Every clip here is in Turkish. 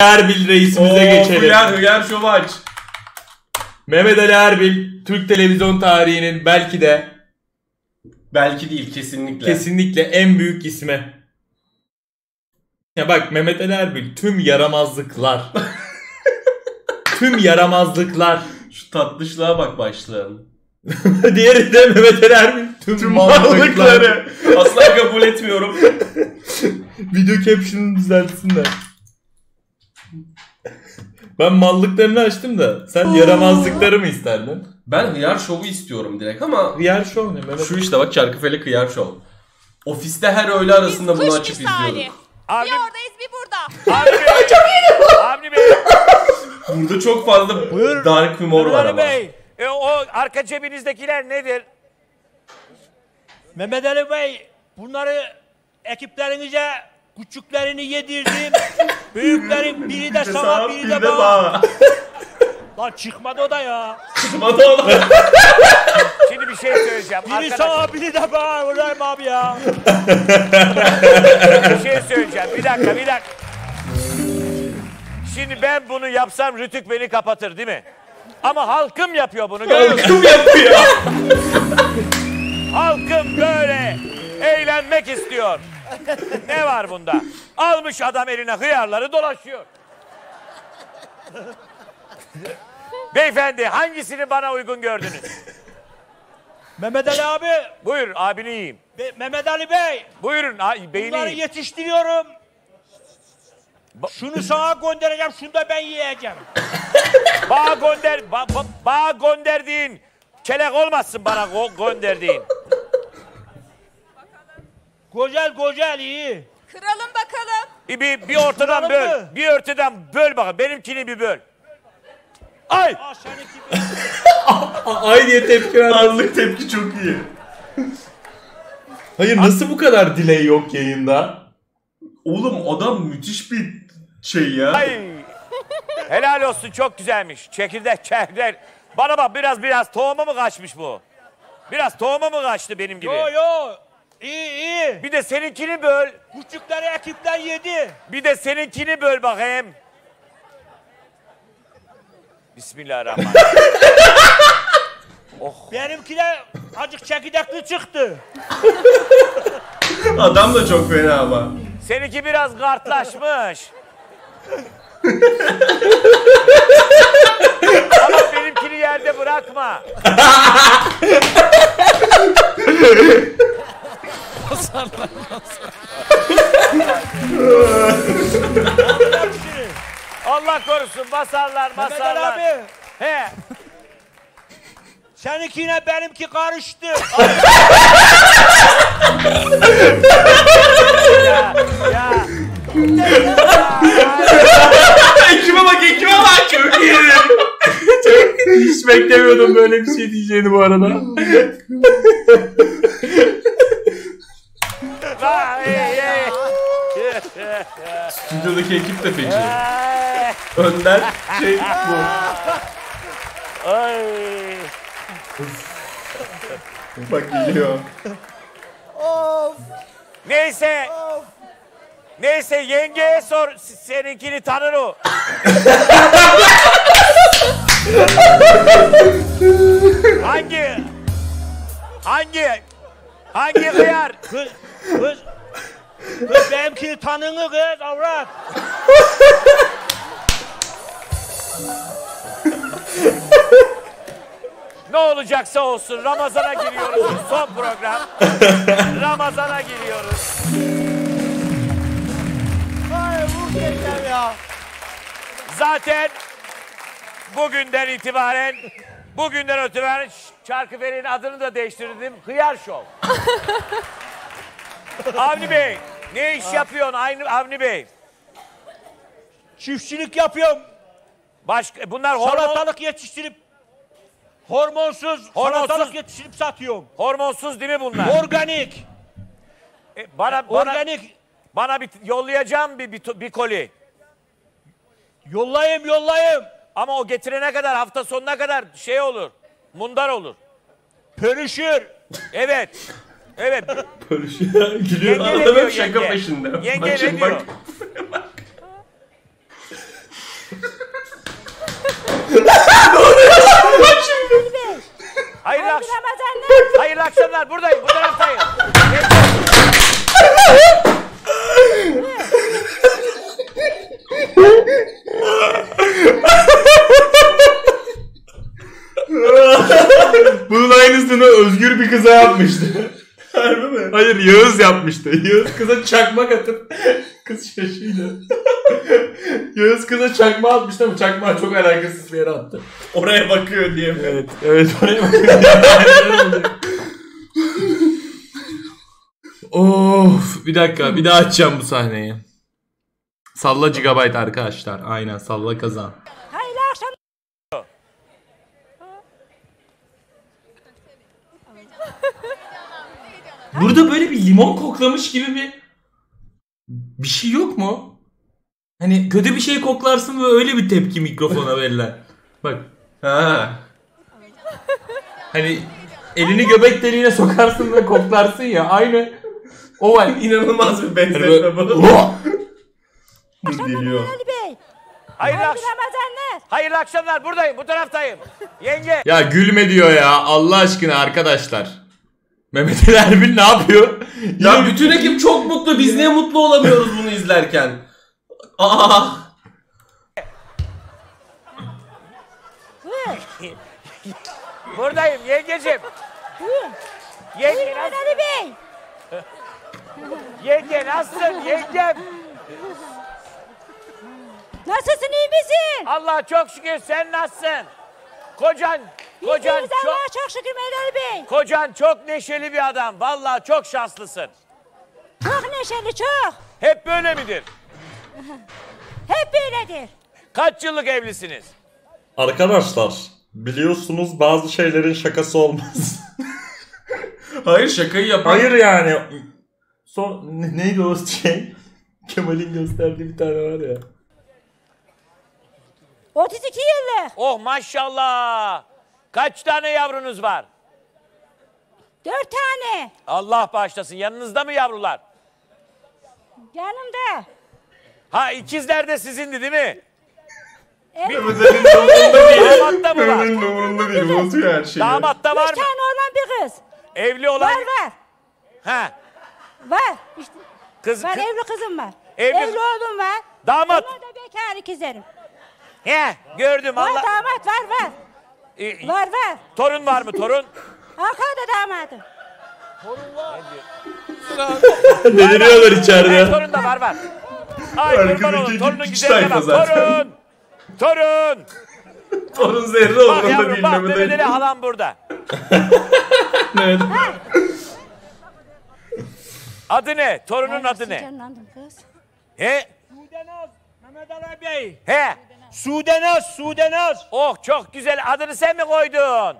Erbil reisimize geçelim. Hıyar Show'u aç. Mehmet Ali Erbil Türk televizyon tarihinin belki değil kesinlikle en büyük ismi. Ya bak, Mehmet Ali Erbil tüm yaramazlıklar. Şu tatlışlığa bak, başlayalım. Diğeri de Mehmet Ali Erbil tüm mallıkları. Asla kabul etmiyorum. Video caption'ını düzeltsinler. Ben mallıklarını açtım da sen yaramazlıkları mı isterdin? Ben Hıyar Show'u istiyorum direkt ama... Hıyar Show ne? Şu işte bak, Çarkıfelek Hıyar Show. Ofiste her öğle arasında bunu açıp izliyorduk. Bir oradayız bir burada. Avni Bey. Çok iyiydi. Avni Bey. Burada çok fazla dark humor var ama. O arka cebinizdekiler nedir? Mehmet Ali Bey, bunları ekiplerinize küçüklerini yedirdim. Büyüklerin biri de sana biri de bana. Lan çıkmadı o da ya. Şimdi bir şey söyleyeceğim. Biri sağa biri de bana. Buradayım abi ya. Bir şey söyleyeceğim. Bir dakika. Şimdi ben bunu yapsam RTÜK beni kapatır değil mi? Ama halkım yapıyor bunu. Halkım yapıyor. Halkım böyle eğlenmek istiyor. Ne var bunda? Almış adam eline hıyarları dolaşıyor. Beyefendi, hangisini bana uygun gördünüz? Mehmet Ali abi. Buyur, abini yiyeyim. Mehmet Ali Bey. Buyurun, beyni. Bunları yetiştiriyorum. Şunu sağa göndereceğim, şunu da ben yiyeceğim. Bağa gönderdiğin kelek olmasın bana gönderdiğin. Güzel iyi. Kıralım bakalım. Bir ortadan kıralım böl. Bir ortadan böl bakalım. Benimkini bir böl. Ay! Ay diye tepki verdi. Anlık tepki çok iyi. Hayır, nasıl bu kadar delay yok yayında? Oğlum adam müthiş bir şey ya. Ay. Helal olsun, çok güzelmiş. Çekirdek. Bana bak, biraz tohuma mı kaçmış bu? Biraz tohuma mı kaçtı benim gibi? Yo. İyi. Bir de seninkini böl. Küçükleri ekipten yedi. Bir de seninkini böl bakayım. Bismillahirrahmanirrahim. Oh. Benimki de acık çekirdekli çıktı. Adam da çok fena ama. Seninki biraz kartlaşmış. Ama benimkini yerde bırakma. Allah korusun, basarlar. Mehmet abi. He. Seninkine benimki karıştı. Ya. Ekime bak. Hiç beklemiyordum böyle bir şey diyeceğini bu arada. Stüdyodaki ekip de feci. Önden şey bu. Ay. Bak geliyor. Of. Neyse. Of. Neyse, yengeye sor, seninkini tanır o. Hangi hıyar? Kız benimkini tanını kız avrat. Ne olacaksa olsun, Ramazan'a giriyoruz. Son program. Ramazan'a giriyoruz. Ay bu ya. Zaten bugünden itibaren Çarkıfelek'in adını da değiştirdim. Hıyar Show. Avni Bey, ne iş yapıyorsun Avni Bey? Çiftçilik yapıyorum. Başka bunlar salatalık yetiştirip hormonsuz salatalık yetiştirip satıyorum. Hormonsuz değil mi bunlar? Organik. Bana bir yollayacağım bir koli. Yollayayım. Ama o getirene kadar, hafta sonuna kadar şey olur. Mundar olur. Pörüşür. Evet. Pörüşür. Gülüyor. Şaka peşinde. Yenge ne diyor? Ne oluyor? Bak şimdi. Hayırlı akşamlar. Hayırlı akşamlar. Buradayım. Bu taraftayım. Bunun aynısını özgür bir kıza yapmıştı. Harbi mi? Hayır, Yağız yapmıştı. Yağız kıza çakmak atıp kız şaşırdı. Yağız kıza çakma atmıştı ama çakmağı çok alakasız bir yere attı. Oraya bakıyor diye mi? Evet, evet oraya bakıyor. Of, bir dakika, bir daha açacağım bu sahneyi. Salla gigabyte arkadaşlar. Aynen, salla kazan. Hayırlı akşamlar. Burada böyle bir limon koklamış gibi bir şey yok mu? Hani kötü bir şey koklarsın ve öyle bir tepki mikrofona verilen. Bak. Ha. Hani elini göbek deliğine sokarsın ve koklarsın ya, aynı o var. İnanılmaz bir benzetme bu. Geliyor. Hayırlı akşamlar. Hayırlı akşamlar. Buradayım. Bu taraftayım. Yenge. Ya gülme diyor ya. Allah aşkına arkadaşlar. Mehmet Ali Erbil ne yapıyor? Ya bütün ekip çok mutlu. Biz niye mutlu olamıyoruz bunu izlerken? Aa. Buradayım yengeciğim. Yenge nasılsın? Ali Bey. Yenge nasılsın? Yengem. Nasılsın, iyi misin? Allah çok şükür, sen nasılsın? Kocan çok şükür Mehmet Ali Bey. Kocan çok neşeli bir adam. Vallahi çok şanslısın. Çok neşeli, çok. Hep böyle midir? Hep böyledir. Kaç yıllık evlisiniz? Arkadaşlar, biliyorsunuz bazı şeylerin şakası olmaz. Hayır, şakayı yapan. Hayır yani. Son neydi o şey? Kemal'in gösterdiği bir tane var ya. 32 yıllık. Oh maşallah. Kaç tane yavrunuz var? 4 tane. Allah bağışlasın. Yanınızda mı yavrular? Yanımda. Ha, ikizler de sizindi değil mi? Evet. Mehmet'in umurunda değil. Damatta mı var? Mehmet'in umurunda değil. Bozuyor her şeyi. Damatta var mı? 3 tane olan bir kız. Evli olan? Var var. Ha. Var. İşte. Kız, var, evli kızım var. Evli oğlum var. Damat. Onlar da bekar ikizlerim. He, gördüm. Var Allah... damat var var. Var var. Torun var mı torun? Arkada damadım. Torun var. Deliriyorlar içeride. Evet, torun da var var. Ay kurban olun, torunun güzeline bak. Torun. Torun. Torun zerre olduğunda değil. Bak yavrum bak, bebeleli halam burada. Evet. Adı ne? Torunun adı ne? He? Sudenaz. Mehmet Ali Bey. He. Sudenaz. Oh çok güzel. Adını sen mi koydun?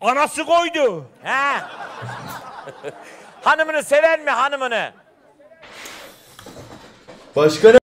Anası koydu. He. Hanımını sever mi hanımını? Başka ne?